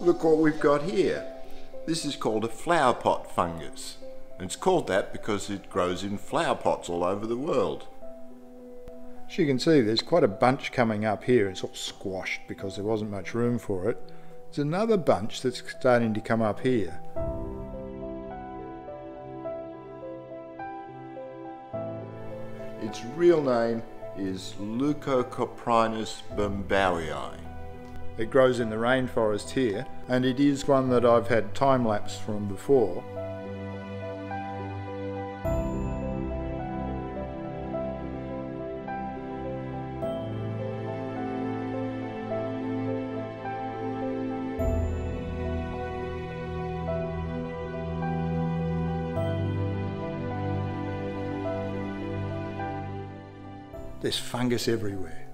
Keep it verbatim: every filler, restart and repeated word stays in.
look what we've got here. This is called a flower pot fungus. And it's called that because it grows in flower pots all over the world. As you can see, there's quite a bunch coming up here. It's all squashed because there wasn't much room for it. There's another bunch that's starting to come up here. Its real name is Leucocoprinus birnbaumii. It grows in the rainforest here, and it is one that I've had time lapse from before. There's fungus everywhere.